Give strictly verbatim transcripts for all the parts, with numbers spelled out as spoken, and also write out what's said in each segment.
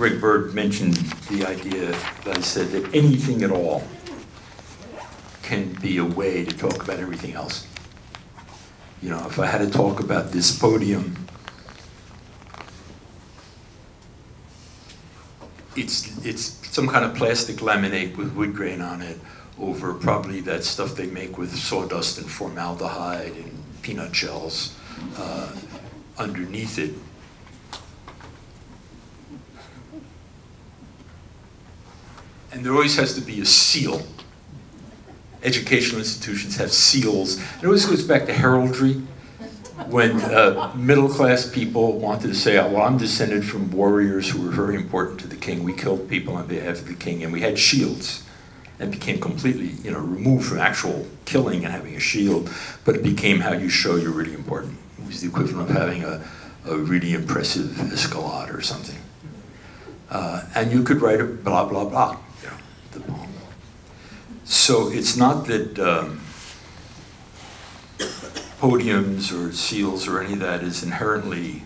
Greg Byrd mentioned the idea that I said that anything at all can be a way to talk about everything else. You know, if I had to talk about this podium, it's, it's some kind of plastic laminate with wood grain on it over probably that stuff they make with sawdust and formaldehyde and peanut shells uh, underneath it. And there always has to be a seal. Educational institutions have seals. It always goes back to heraldry, when uh, middle-class people wanted to say, oh, well, I'm descended from warriors who were very important to the king. We killed people on behalf of the king, and we had shields. That became completely, you know, removed from actual killing and having a shield, but it became how you show you're really important. It was the equivalent of having a, a really impressive escalade or something. Uh, and you could write a blah, blah, blah. The poem. So it's not that um, podiums or seals or any of that is inherently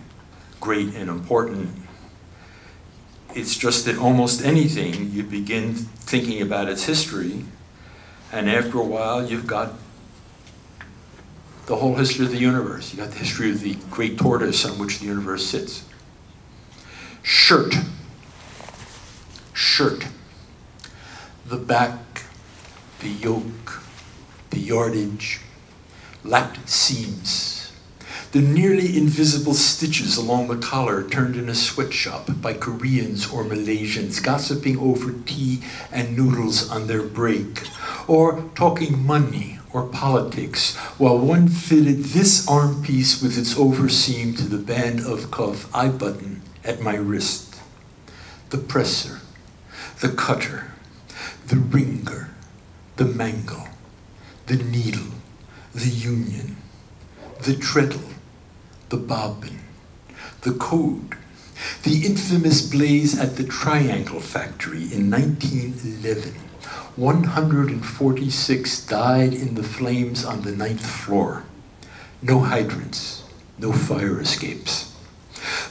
great and important. It's just that almost anything, you begin thinking about its history, and after a while you've got the whole history of the universe. You've got the history of the great tortoise on which the universe sits. Shirt. Shirt. The back, the yoke, the yardage, lapped seams, the nearly invisible stitches along the collar turned in a sweatshop by Koreans or Malaysians gossiping over tea and noodles on their break, or talking money or politics while one fitted this arm piece with its overseam to the band of cuff eye button at my wrist. The presser, the cutter, the ringer, the mangle, the needle, the union, the treadle, the bobbin, the code, the infamous blaze at the Triangle factory in nineteen eleven. one hundred forty-six died in the flames on the ninth floor. No hydrants, no fire escapes.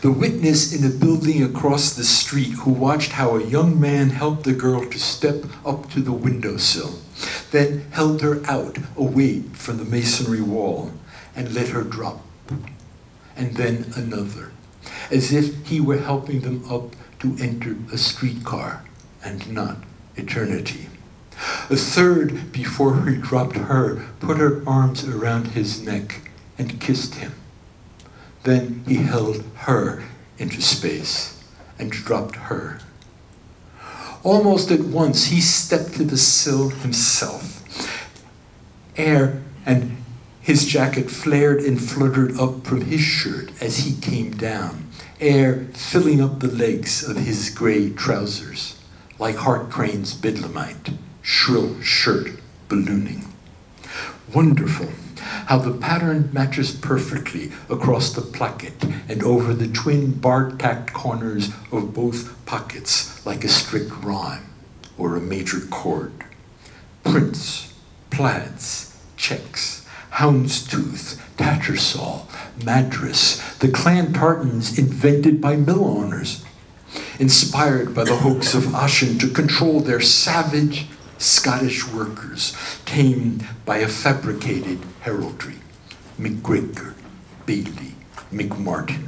The witness in a building across the street who watched how a young man helped the girl to step up to the windowsill, then held her out away from the masonry wall and let her drop, and then another, as if he were helping them up to enter a streetcar and not eternity. A third, before he dropped her, put her arms around his neck and kissed him. Then he held her into space and dropped her. Almost at once, he stepped to the sill himself. Air and his jacket flared and fluttered up from his shirt as he came down, air filling up the legs of his gray trousers, like Hart Crane's bedlamite, shrill shirt ballooning. Wonderful. How the pattern matches perfectly across the placket and over the twin bar-tacked corners of both pockets like a strict rhyme or a major chord. Prints, plaids, checks, houndstooth, tattersall, madras, the clan tartans invented by mill owners, inspired by the hoax of Ossian to control their savage Scottish workers, tamed by a fabricated heraldry. McGregor, Bailey, McMartin.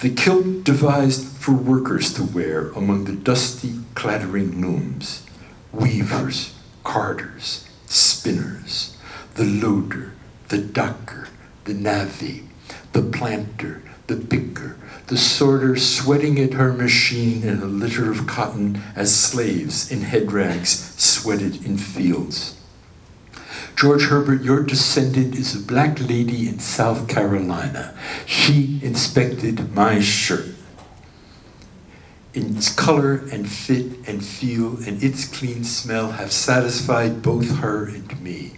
The kilt devised for workers to wear among the dusty, clattering looms. Weavers, carders, spinners. The loader, the docker, the navvy, the planter, the picker, the sorter sweating at her machine in a litter of cotton as slaves in head rags sweated in fields. George Herbert, your descendant is a black lady in South Carolina. She inspected my shirt. Its color and fit and feel and its clean smell have satisfied both her and me.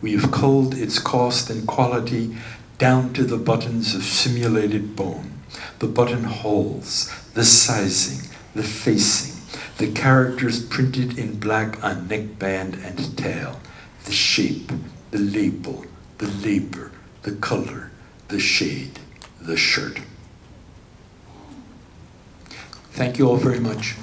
We have culled its cost and quality down to the buttons of simulated bone, the buttonholes, the sizing, the facing, the characters printed in black on neckband and tail, the shape, the label, the labor, the color, the shade, the shirt. Thank you all very much.